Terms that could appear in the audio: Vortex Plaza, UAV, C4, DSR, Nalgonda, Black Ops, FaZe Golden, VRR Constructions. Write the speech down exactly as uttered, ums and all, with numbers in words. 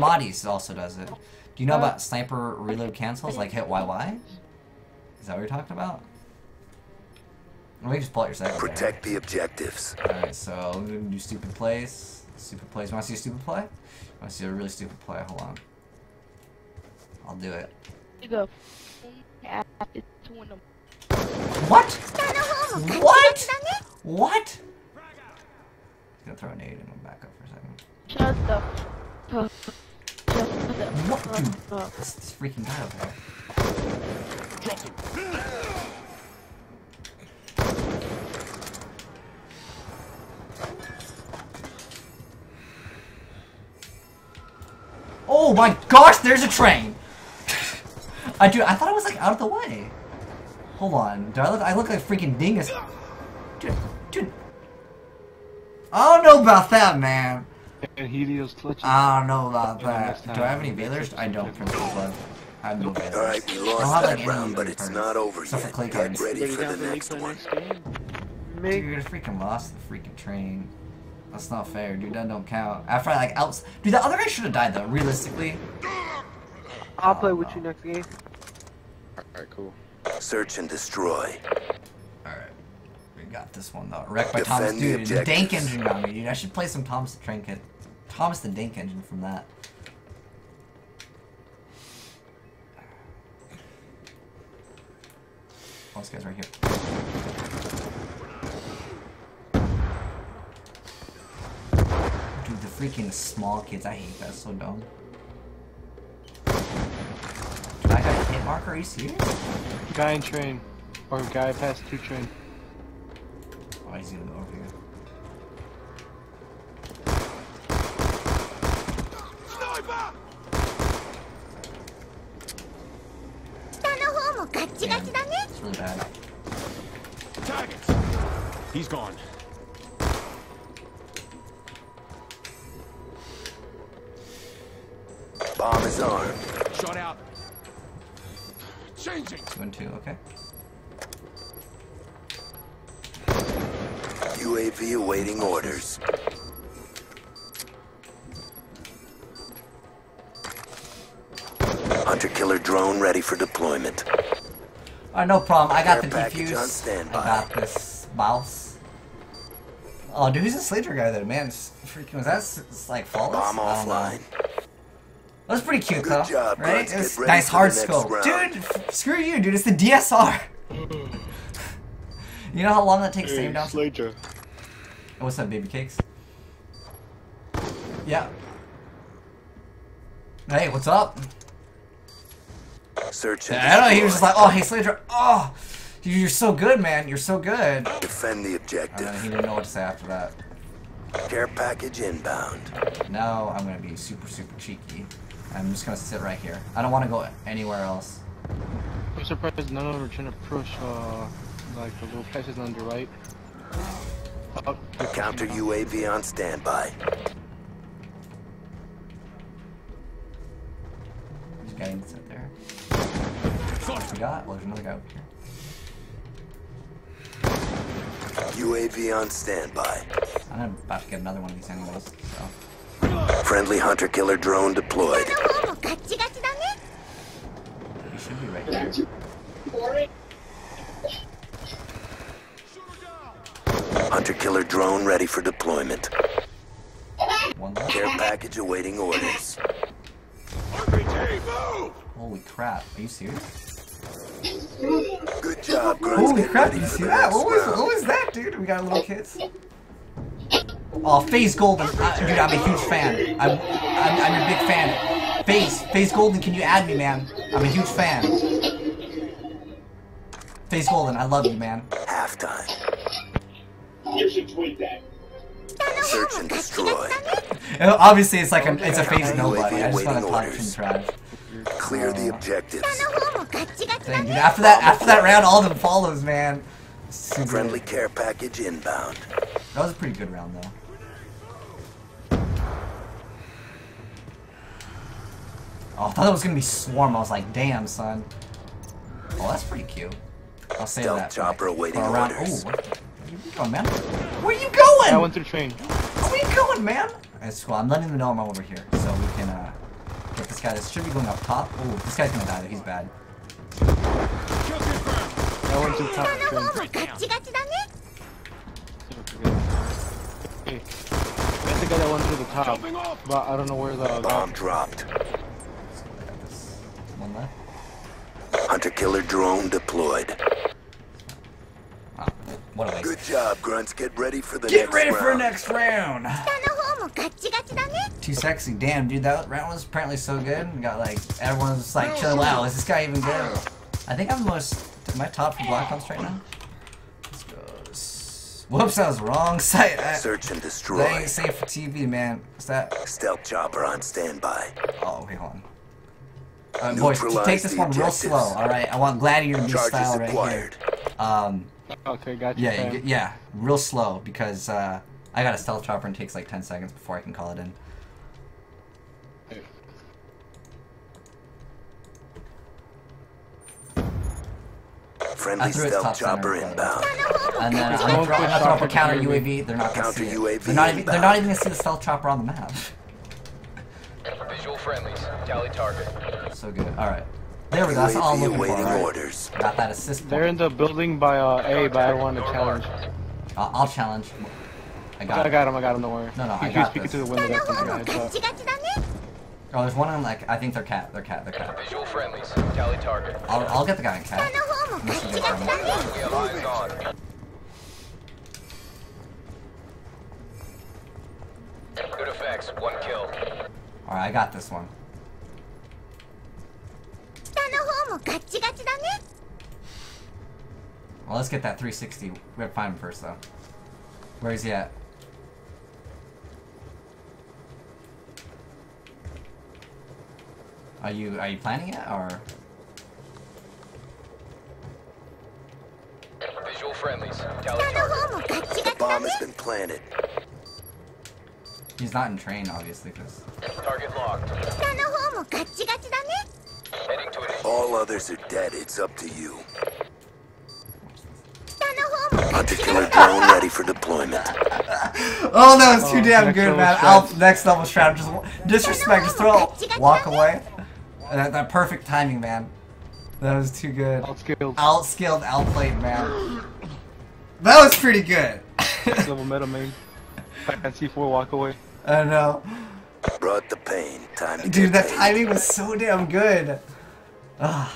Bodies also does it. Do you know about sniper reload cancels, like hit Y Y? Is that what you're talking about? Let me just pull out your second. Protect there. The objectives. Alright, so we're gonna do stupid plays. Stupid plays. You wanna see a stupid play? You wanna see a really stupid play? Hold on. I'll do it. You go. What? What? What? He's gonna throw a nade and I'm back up for a second. Shut up. What, dude? This, this freaking guy up there. Oh my gosh! There's a train. I do. I thought I was like out of the way. Hold on. Do I look? I look like freaking dingus. Dude, dude. I don't know about that, man. And Helios clutches. I don't know about that. Do I have any Veilers? I don't. I have no Veilers. Alright, we lost that round, but it's not over yet. Get ready for the next one. Dude, you freaking lost the freaking train. That's not fair, dude. That don't count. After I like outs. Dude, the other guy should have died though. Realistically. I'll play with you next game. Alright, cool. Search and destroy. Alright. Got this one though. Wrecked by Thomas. Dude, the Dank Engine on me, dude. I should play some Thomas the Train Kid. Thomas the Dank Engine from that. Oh, this guy's right here. Dude, the freaking small kids. I hate that. It's so dumb. Dude, I got a hit marker. Are you serious? Guy in train. Or guy past two train. Oh, he's gonna go over here. Sniper! Damn, it's really bad. Target. He's gone. Bomb is armed. Shot out. Changing. Two and two. Okay. U A V awaiting orders. Hunter-killer drone ready for deployment. Alright, no problem. I got the defuse. I got this mouse. Oh, dude, who's this Slater guy there? Man, it's freaking... Was that, it's like, Fallout? Bomb offline. That was pretty cute, though. Good job, right? It was nice hard scope. Dude, screw you, dude. It's the D S R. You know how long that takes to aim down? Slater. Oh, what's up, baby cakes? Yeah. Hey, what's up? Search. I don't know. He was just like, "Oh, hey, Slater. Oh, dude, you're so good, man. You're so good." Defend the objective. I don't know, he didn't know what to say after that. Care package inbound. Now I'm gonna be super, super cheeky. I'm just gonna sit right here. I don't want to go anywhere else. I'm surprised none of them are trying to push, uh, like the little places on the right. Oh, counter U A V on standby. There's a guy inside there. What we got? Well, there's another guy over here. U A V on standby. I'm about to get another one of these anyways, so. Friendly hunter killer drone deployed. We should be right here. Hunter-killer drone ready for deployment. Care package awaiting orders. R P G, move! Holy crap, are you serious? Good job, Grimes. Holy crap, did you see that? What was, what was that, dude? We got little kids. Oh, FaZe Golden. Uh, dude, I'm a huge fan. I'm, I'm, I'm a big fan. FaZe, FaZe Golden, can you add me, man? I'm a huge fan. FaZe Golden, I love you, man. Halftime. You should tweet that. Search and destroy. Obviously, it's like a, it's a phase nobody. I just want to talk and trash. Clear the objectives. Dang, dude, after that, after that round, all them follows, man. Super. Friendly care package inbound. That was a pretty good round, though. Oh, I thought it was gonna be swarm. I was like, damn, son. Oh, that's pretty cute. I'll save that. Chopper awaiting orders. Oh, man. Where are you going? I went through the train. Where are you going, man? That's cool. I'm letting them know I'm over here, so we can uh, this guy. This should be going up top. Ooh, this guy's gonna die though. He's bad. That one's just top right. That's the guy that went to the top, but I don't know where the bomb dropped. One left. Hunter killer drone deployed. Wow. What a waste. Good job, grunts. Get ready for the Get next ready round. for next round. Too sexy. Damn, dude, that round was apparently so good. We got like everyone was like, chill. Wow, is this guy even good? I think I'm the most. Am I top for Black Ops right now? Let's go. Whoops, that was the wrong site. I, Search and destroy. That ain't safe for T V, man. What's that? Stealth chopper on standby. Oh, wait, hold on. Uh, boys, take this one real slow, alright? I want Gladiator new style right acquired. here. Um, okay, gotcha. Yeah, you, yeah, real slow, because uh, I got a stealth chopper and it takes like ten seconds before I can call it in. Hey. Friendly I threw it stealth chopper inbound. And then I'm going to throw up a counter U A V. They're not going to see it. They're not even, they're not even going to see the stealth chopper on the map. Visual friendlies, tally target. So good. All right, there we go. That's all I'm looking for. Right? Got that assist. They're in the building by uh, A, but I want to challenge. I'll, I'll challenge. I got, I got him. I got him. Don't worry. No, no, I got this. Oh, there's one on like I think they're cat. They're cat. They're cat. Visual friendlies, tally target. I'll, I'll get the guy in cat. Good effects. One kill. Alright, I got this one. Well, let's get that three sixty. We have to find him first, though. Where is he at? Are you are you planning it or? Visual friendlies. The bomb has been planted. He's not in train, obviously, because... Target locked. Heading to it. All others are dead. It's up to you. Hunter killer drone ready for deployment. Oh, that was too oh, damn good, man. I'll, next level strat. Just disrespect. Just throw walk away. That, that perfect timing, man. That was too good. Outskilled. Outskilled, outplayed, man. That was pretty good. Next level meta, man. C four walk away. I know. Brought the pain. Time to Dude, that pain. timing was so damn good. Ah.